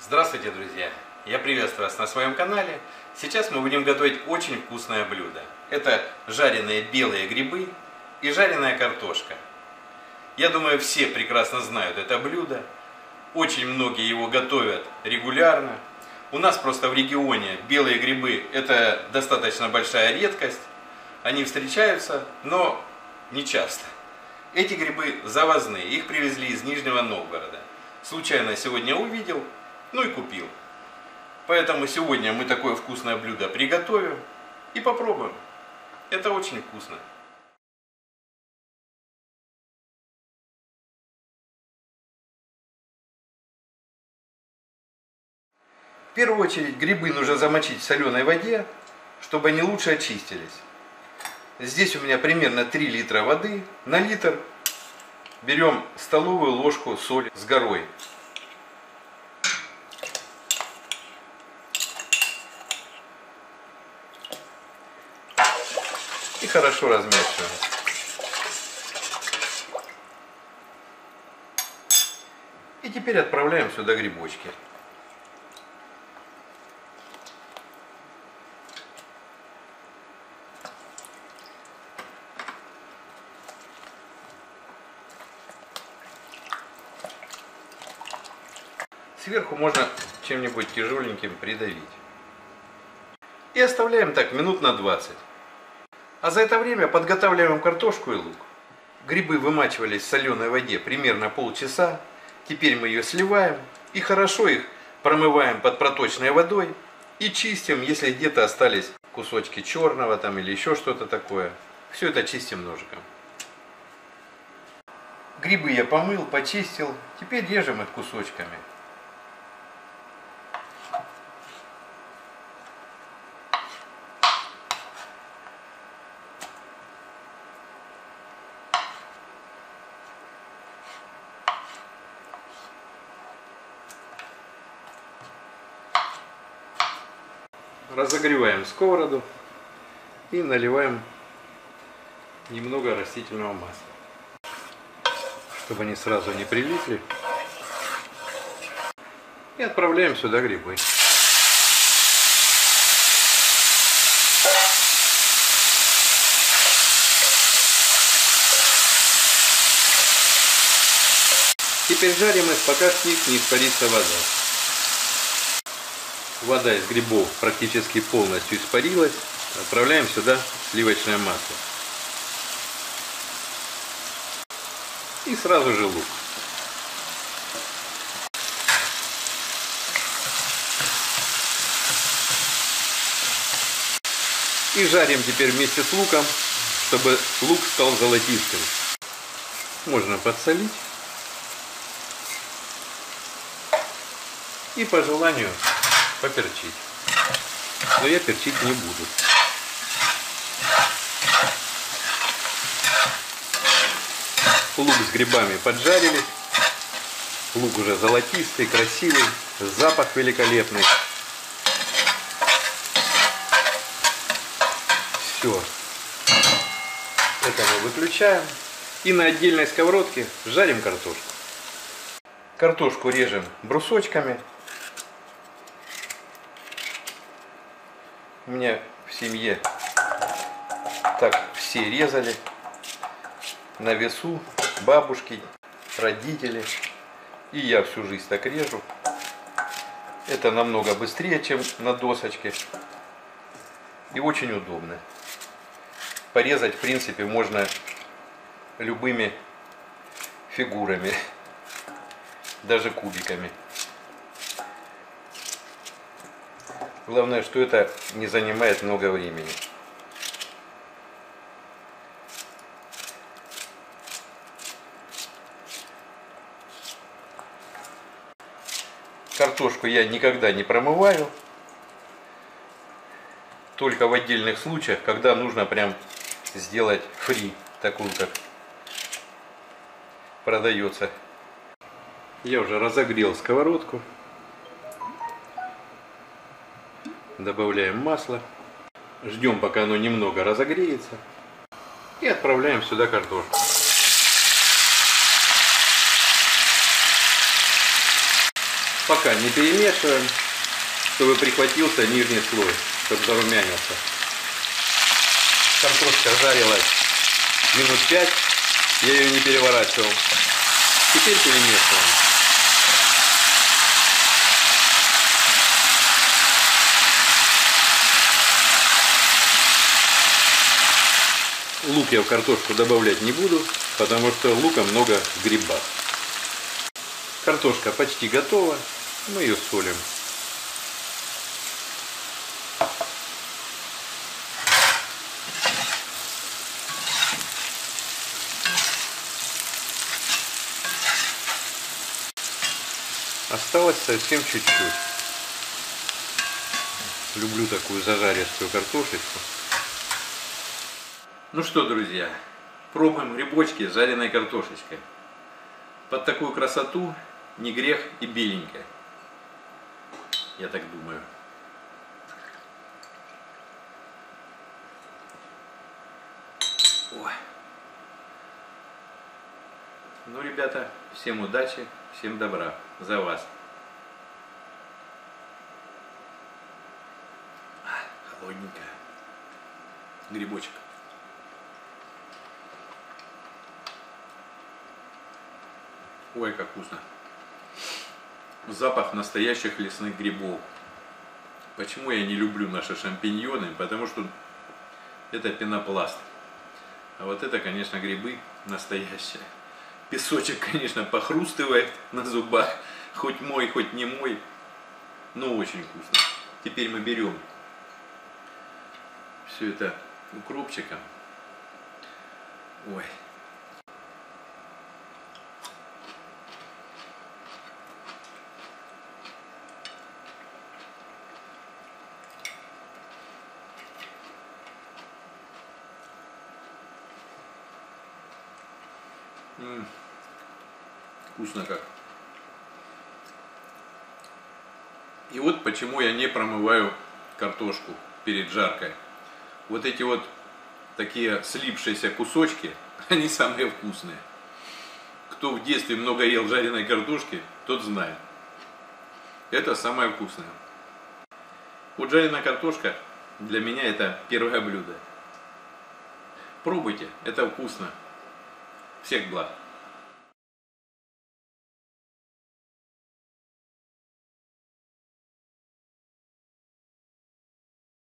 Здравствуйте, друзья! Я приветствую вас на своем канале. Сейчас мы будем готовить очень вкусное блюдо. Это жареные белые грибы и жареная картошка. Я думаю, все прекрасно знают это блюдо. Очень многие его готовят регулярно. У нас просто в регионе белые грибы – это достаточно большая редкость. Они встречаются, но не часто. Эти грибы завозные, их привезли из Нижнего Новгорода. Случайно сегодня увидел, ну и купил. Поэтому сегодня мы такое вкусное блюдо приготовим и попробуем. Это очень вкусно. В первую очередь грибы нужно замочить в соленой воде, чтобы они лучше очистились. Здесь у меня примерно 3 литра воды. На литр берем столовую ложку соли с горой. И хорошо размешиваем. И теперь отправляем сюда грибочки. Сверху можно чем-нибудь тяжеленьким придавить. И оставляем так минут на 20. А за это время подготавливаем картошку и лук. Грибы вымачивались в соленой воде примерно полчаса. Теперь мы ее сливаем и хорошо их промываем под проточной водой. И чистим, если где-то остались кусочки черного там или еще что-то такое. Все это чистим ножиком. Грибы я помыл, почистил. Теперь режем их кусочками. Разогреваем сковороду и наливаем немного растительного масла, чтобы они сразу не прилипли. И отправляем сюда грибы. Теперь жарим их, пока с них не испарится вода. Вода из грибов практически полностью испарилась. Отправляем сюда сливочное масло. И сразу же лук. И жарим теперь вместе с луком, чтобы лук стал золотистым. Можно подсолить. И по желанию поперчить. Но я перчить не буду. Лук с грибами поджарили. Лук уже золотистый, красивый. Запах великолепный. Все. Это мы выключаем. И на отдельной сковородке жарим картошку. Картошку режем брусочками. У меня в семье так все резали, на весу бабушки, родители, и я всю жизнь так режу. Это намного быстрее, чем на досочке, и очень удобно. Порезать, в принципе, можно любыми фигурами, даже кубиками. Главное, что это не занимает много времени. Картошку я никогда не промываю. Только в отдельных случаях, когда нужно прям сделать фри, такую, как продается. Я уже разогрел сковородку. Добавляем масло, ждем, пока оно немного разогреется, и отправляем сюда картошку. Пока не перемешиваем, чтобы прихватился нижний слой, чтобы зарумянился. Картошка жарилась минут 5, я ее не переворачивал. Теперь перемешиваем. Лук я в картошку добавлять не буду, потому что лука много в грибах. Картошка почти готова, мы ее солим. Осталось совсем чуть-чуть. Люблю такую зажаристую картошечку. Ну что, друзья, пробуем грибочки с жареной картошечкой. Под такую красоту не грех и беленькая. Я так думаю. О. Ну, ребята, всем удачи, всем добра. За вас. Холодненькая. Грибочек. Ой, как вкусно. Запах настоящих лесных грибов. Почему я не люблю наши шампиньоны? Потому что это пенопласт. А вот это, конечно, грибы настоящие. Песочек, конечно, похрустывает на зубах. Хоть мой, хоть не мой. Но очень вкусно. Теперь мы берем все это укропчиком. Ой. Вкусно как. И вот почему я не промываю картошку перед жаркой. Вот эти вот такие слипшиеся кусочки, они самые вкусные. Кто в детстве много ел жареной картошки, тот знает. Это самое вкусное. Вот жареная картошка для меня это первое блюдо. Пробуйте, это вкусно. Всех благ.